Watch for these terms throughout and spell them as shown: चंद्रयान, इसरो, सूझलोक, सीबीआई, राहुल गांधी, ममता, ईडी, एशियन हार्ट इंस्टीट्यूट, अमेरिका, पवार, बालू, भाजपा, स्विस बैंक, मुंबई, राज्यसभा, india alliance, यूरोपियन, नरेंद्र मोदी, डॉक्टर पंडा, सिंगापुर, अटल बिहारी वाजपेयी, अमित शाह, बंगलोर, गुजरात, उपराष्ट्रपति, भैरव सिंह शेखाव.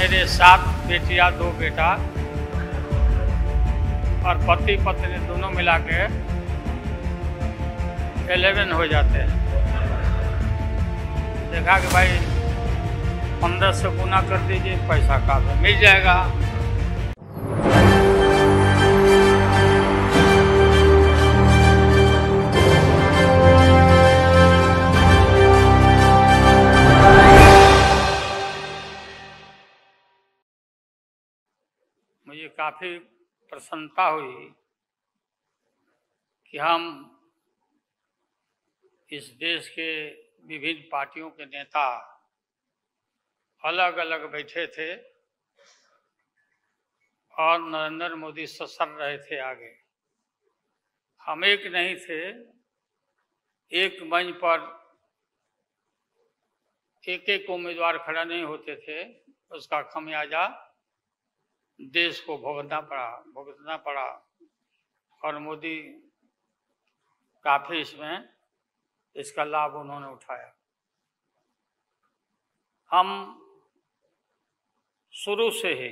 मेरे 7 बेटियां 2 बेटा और पति पत्नी दोनों मिला के 11 हो जाते हैं। देखा कि भाई 15 से गुना कर दीजिए, पैसा काफ़ी मिल जाएगा। मुझे काफ़ी प्रसन्नता हुई कि हम इस देश के विभिन्न पार्टियों के नेता अलग अलग बैठे थे और नरेंद्र मोदी ससर रहे थे आगे। हम एक नहीं थे, एक मंच पर एक एक उम्मीदवार खड़ा नहीं होते थे। उसका खमियाजा देश को भुगतना पड़ा और मोदी काफ़ी इसका लाभ उन्होंने उठाया। हम शुरू से ही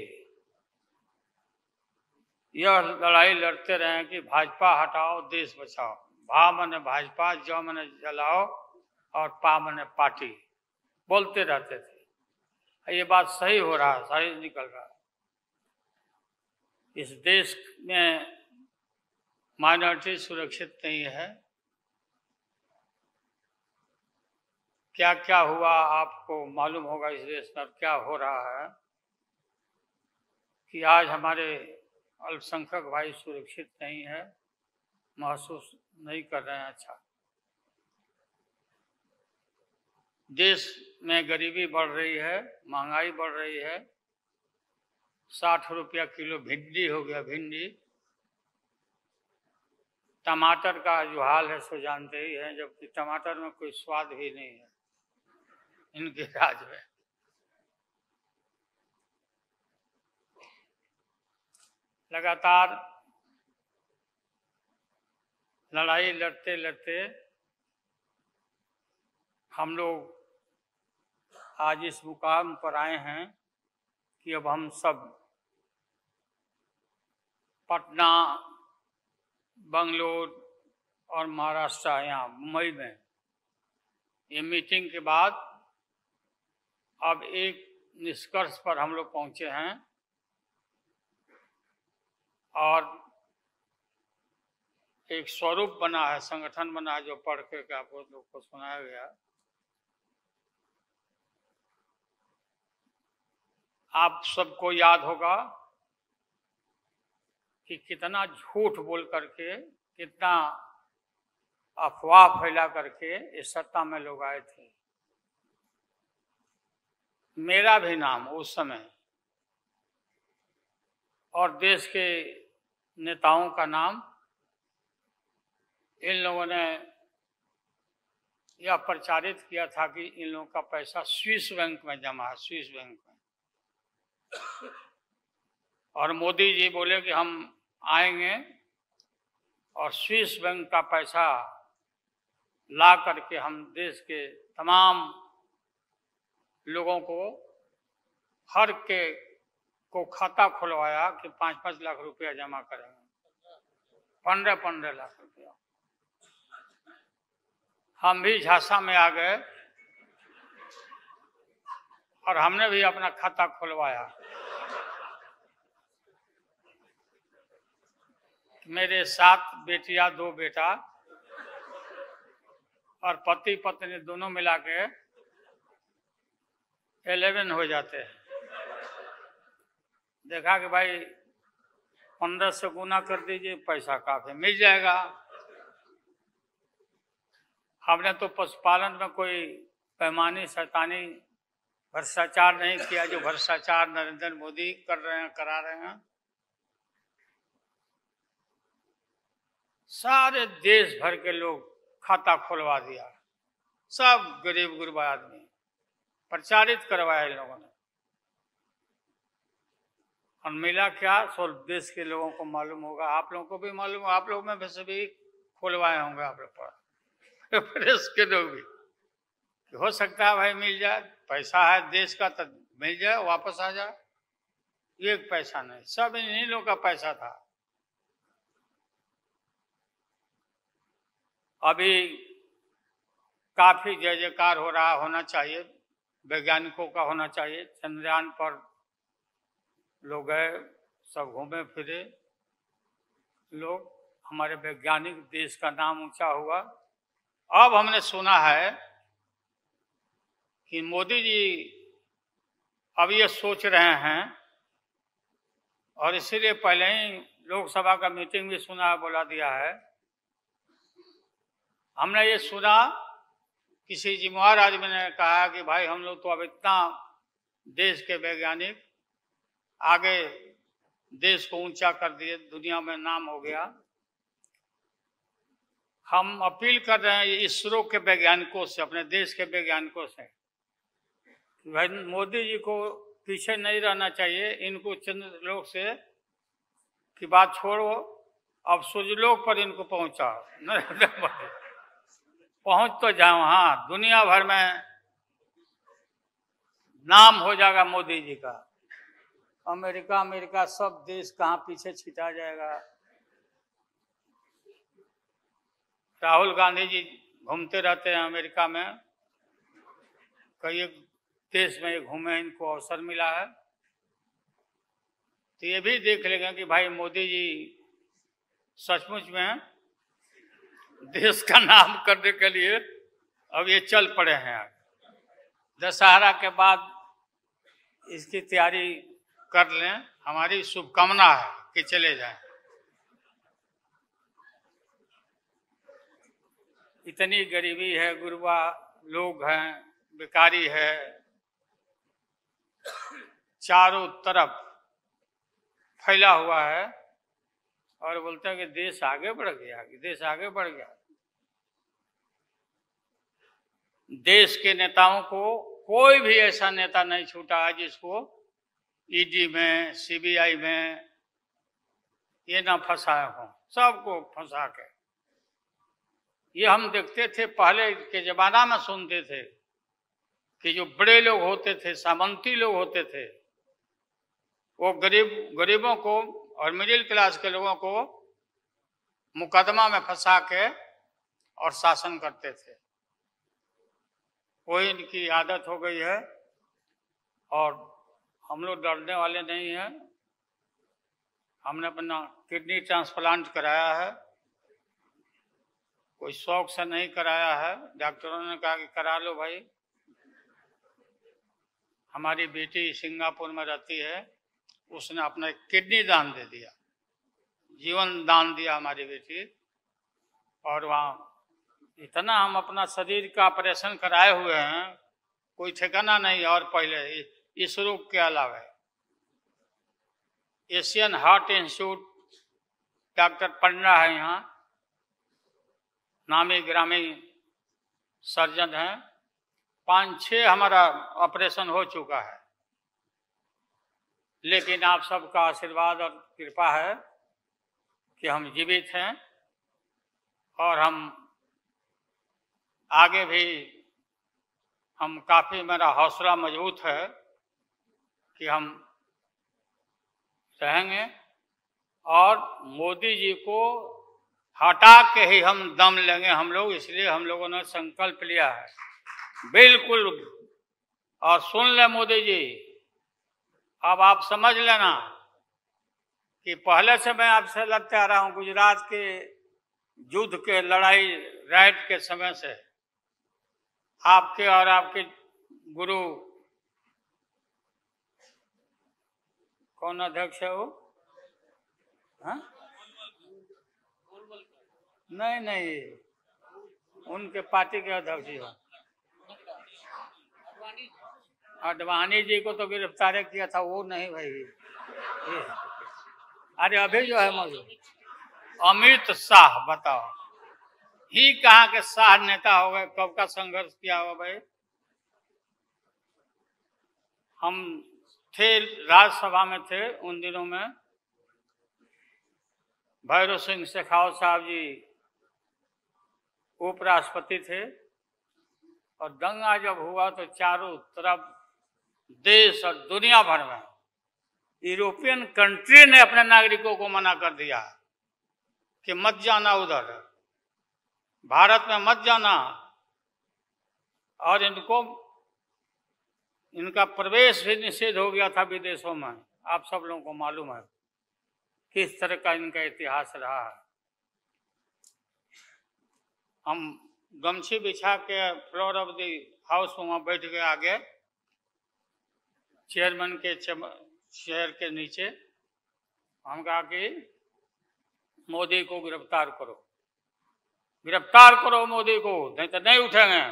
यह लड़ाई लड़ते रहे कि भाजपा हटाओ देश बचाओ। भा मने भाजपा, ज मने जलाओ और पा मने पार्टी बोलते रहते थे। ये बात सही हो रहा, सही निकल रहा। इस देश में माइनॉरिटी सुरक्षित नहीं है। क्या क्या हुआ आपको मालूम होगा इस देश में। क्या हो रहा है कि आज हमारे अल्पसंख्यक भाई सुरक्षित नहीं है, महसूस नहीं कर रहे हैं। अच्छा, देश में गरीबी बढ़ रही है, महंगाई बढ़ रही है। 60 रुपया किलो भिंडी हो गया, भिंडी। टमाटर का जो हाल है सो जानते ही हैं, जबकि टमाटर में कोई स्वाद ही नहीं है इनके राज में। लगातार लड़ाई लड़ते लड़ते हम लोग आज इस मुकाम पर आए हैं कि अब हम सब पटना, बंगलोर और महाराष्ट्र, यहाँ मुंबई में ये मीटिंग के बाद अब एक निष्कर्ष पर हम लोग पहुँचे हैं। और एक स्वरूप बना है, संगठन बना है, जो पढ़ के आप लोग को सुनाया गया। आप सबको याद होगा कि कितना झूठ बोल करके, कितना अफवाह फैला करके इस सत्ता में लोग आए थे। मेरा भी नाम उस समय और देश के नेताओं का नाम इन लोगों ने यह प्रचारित किया था कि इन लोगों का पैसा स्विस बैंक में जमा है, स्विस बैंक में। और मोदी जी बोले कि हम आएंगे और स्विस बैंक का पैसा ला करके हम देश के तमाम लोगों को हर के को खाता खुलवाया कि 5-5 लाख रुपया जमा करेंगे, 15-15 लाख रुपया। हम भी झांसा में आ गए और हमने भी अपना खाता खुलवाया। मेरे 7 बेटियां 2 बेटा और पति पत्नी दोनों मिला के 11 हो जाते हैं। देखा कि भाई 15 से गुना कर दीजिए, पैसा काफ़ी मिल जाएगा। हमने तो पशुपालन में कोई पैमानी शैतानी भ्रष्टाचार नहीं किया, जो भ्रष्टाचार नरेंद्र मोदी कर रहे हैं, करा रहे हैं। सारे देश भर के लोग खाता खुलवा दिया, सब गरीब गुरबा आदमी। प्रचारित करवाया इन लोगों ने और मिला क्या, सो देश के लोगों को मालूम होगा, आप लोगों को भी मालूम होगा। आप लोग में वैसे भी खुलवाए होंगे, आप लोग पर प्रेस के लोग भी। हो सकता है भाई मिल जाए, पैसा है देश का तो मिल जाए वापस आ जा, एक पैसा नहीं, सब इन्हीं लोग का पैसा था। अभी काफी जय जयकार हो रहा, होना चाहिए, वैज्ञानिकों का होना चाहिए। चंद्रयान पर लोग गए, सब घूमे फिरे लोग, हमारे वैज्ञानिक, देश का नाम ऊंचा हुआ। अब हमने सुना है कि मोदी जी अब ये सोच रहे हैं, और इसीलिए पहले ही लोकसभा का मीटिंग भी सुना, बोला दिया है। हमने ये सुना, किसी जिम्मेवार आदमी ने कहा कि भाई हम लोग तो अब इतना देश के वैज्ञानिक आगे देश को ऊंचा कर दिए, दुनिया में नाम हो गया। हम अपील कर रहे हैं इसरो के वैज्ञानिकों से, अपने देश के वैज्ञानिकों से, भाई मोदी जी को पीछे नहीं रहना चाहिए। इनको चंद्रलोक से की बात छोड़ो, अब सूझलोक पर इनको पहुंचाओ। नरेंद्र मोदी पहुंच तो जाओ, हाँ, दुनिया भर में नाम हो जाएगा मोदी जी का। अमेरिका अमेरिका सब देश कहाँ पीछे छिटा जाएगा। राहुल गांधी जी घूमते रहते हैं अमेरिका में, कई देश में घूमे, इनको अवसर मिला है तो ये भी देख लेंगे कि भाई मोदी जी सचमुच में देश का नाम करने के लिए अब ये चल पड़े हैं। दशहरा के बाद इसकी तैयारी कर लें, हमारी शुभकामना है कि चले जाएं। इतनी गरीबी है, गुरबा लोग हैं, बेकारी है चारों तरफ फैला हुआ है, और बोलते हैं कि देश आगे बढ़ गया, देश आगे बढ़ गया। देश के नेताओं को कोई भी ऐसा नेता नहीं छूटा है जिसको ईडी में, सीबीआई में ये ना फंसाया हो, सबको फंसा के। ये हम देखते थे, पहले के जमाना में सुनते थे कि जो बड़े लोग होते थे, सामंती लोग होते थे, वो गरीबों को और मिडिल क्लास के लोगों को मुकदमा में फंसा के और शासन करते थे। वही इनकी आदत हो गई है, और हम लोग डरने वाले नहीं हैं। हमने अपना किडनी ट्रांसप्लांट कराया है, कोई शौक से नहीं कराया है, डॉक्टरों ने कहा कि करा लो भाई। हमारी बेटी सिंगापुर में रहती है, उसने अपना किडनी दान दे दिया, जीवन दान दिया हमारी बेटी। और वहाँ इतना हम अपना शरीर का ऑपरेशन कराए हुए हैं, कोई ठिकाना नहीं। और पहले इसरो के अलावा एशियन हार्ट इंस्टीट्यूट, डॉक्टर पंडा है यहाँ, नामी ग्रामी सर्जन हैं, 5-6 हमारा ऑपरेशन हो चुका है। लेकिन आप सबका आशीर्वाद और कृपा है कि हम जीवित हैं, और हम आगे भी, हम काफ़ी, मेरा हौसला मजबूत है कि हम रहेंगे, और मोदी जी को हटा के ही हम दम लेंगे हम लोग। इसलिए हम लोगों ने संकल्प लिया है, बिल्कुल। और सुन ले मोदी जी, अब आप समझ लेना कि पहले से मैं आपसे लड़ते आ रहा हूँ, गुजरात के युद्ध के, लड़ाई राइट के समय से आपके और आपके गुरु, कौन अध्यक्ष है वो, हाँ? नहीं, उनके पार्टी के अध्यक्ष हो, अडवाणी जी को तो गिरफ्तार किया था वो, नहीं भाई, अरे अभी जो है मौजूद अमित शाह, बताओ ही कहाँ के शाह नेता हो गए, कब का संघर्ष किया हुआ भाई। हम थे, राज्यसभा में थे उन दिनों में, भैरव सिंह शेखाव साहब जी उपराष्ट्रपति थे, और दंगा जब हुआ तो चारों तरफ देश और दुनिया भर में यूरोपियन कंट्री ने अपने नागरिकों को मना कर दिया कि मत जाना उधर, भारत में मत जाना, और इनको इनका प्रवेश भी निषेध हो गया था विदेशों में। आप सब लोगों को मालूम है किस तरह का इनका इतिहास रहा है। हम गमछी बिछा के फ्लोर ऑफ दी हाउस वहाँ बैठ गए आगे चेयरमैन के चेयर के नीचे। हम कहा कि मोदी को गिरफ्तार करो, गिरफ्तार करो मोदी को, नहीं तो नहीं उठेंगे।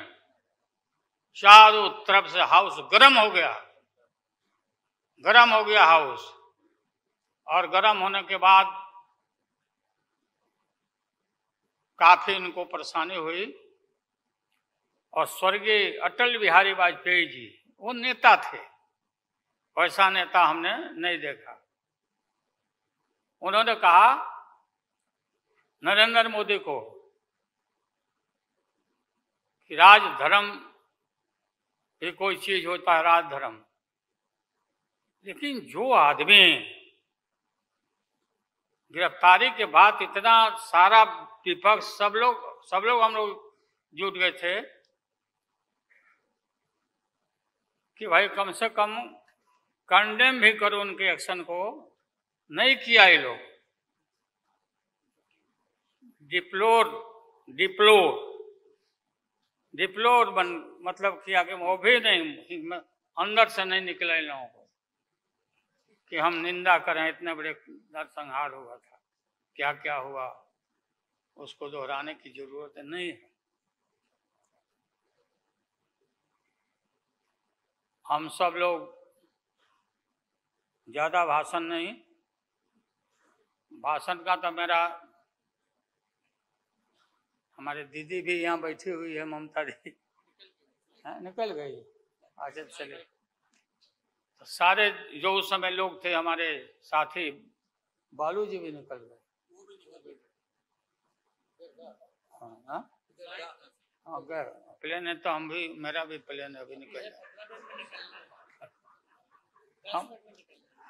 चारों तरफ से हाउस गर्म हो गया, गर्म हो गया हाउस। और गर्म होने के बाद काफी इनको परेशानी हुई। और स्वर्गीय अटल बिहारी वाजपेयी जी वो नेता थे, वैसा नेता हमने नहीं देखा। उन्होंने कहा नरेंद्र मोदी को कि राजधर्म भी कोई चीज होता है, राजधर्म। लेकिन जो आदमी गिरफ्तारी के बाद इतना सारा विपक्ष सब लोग हम लोग जुट गए थे कि भाई कम से कम कंडेम भी करो, उनके एक्शन को नहीं किया ये लोग। डिप्लोर मतलब किया कि वो भी नहीं, अंदर से नहीं निकले इन लोगों को कि हम निंदा करें, इतने बड़े नरसंहार हुआ था, क्या क्या हुआ उसको दोहराने की जरूरत नहीं है। हम सब लोग ज्यादा भाषण नहीं, भाषण का तो मेरा, हमारे दीदी भी यहाँ बैठी हुई है ममता जी, निकल गई आज, चले। तो सारे जो उस समय लोग थे हमारे साथी, बालू जी भी निकल गए। अगर प्लेन है तो हम भी, मेरा भी प्लेन है, अभी निकल गया।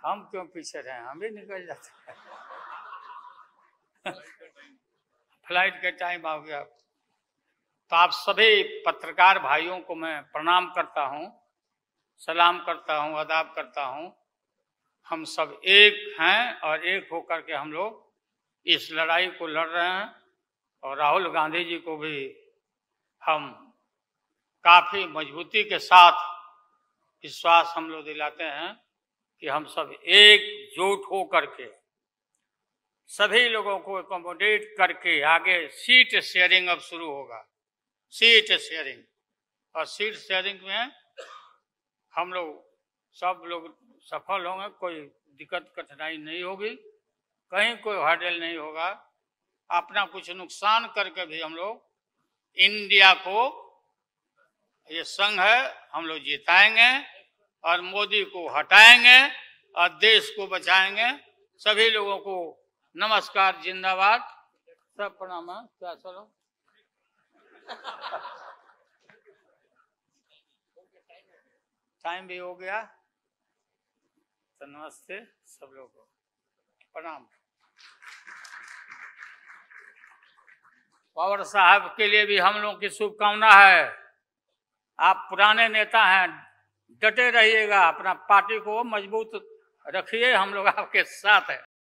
हम क्यों पीछे रहे, हम भी निकल जाते फ्लाइट के टाइम आ गया। तो आप सभी पत्रकार भाइयों को मैं प्रणाम करता हूँ, सलाम करता हूँ, आदाब करता हूँ। हम सब एक हैं और एक होकर के हम लोग इस लड़ाई को लड़ रहे हैं। और राहुल गांधी जी को भी हम काफी मजबूती के साथ विश्वास हम लोग दिलाते हैं कि हम सब एकजुट हो करके सभी लोगों को एकोमोडेट करके आगे सीट शेयरिंग अब शुरू होगा। सीट शेयरिंग, और सीट शेयरिंग में हम लोग सब लोग सफल होंगे, कोई दिक्कत कठिनाई नहीं होगी, कहीं कोई हर्डल नहीं होगा। अपना कुछ नुकसान करके भी हम लोग इंडिया को, ये संघ है, हम लोग जिताएंगे और मोदी को हटाएंगे और देश को बचाएंगे। सभी लोगों को नमस्कार, जिंदाबाद, सब प्रणाम। क्या चलो टाइम भी हो गया, तो नमस्ते सब लोगों को, प्रणाम। पवार साहब के लिए भी हम लोग की शुभकामना है। आप पुराने नेता हैं, डटे रहिएगा, अपना पार्टी को मजबूत रखिए, हम लोग आपके साथ हैं।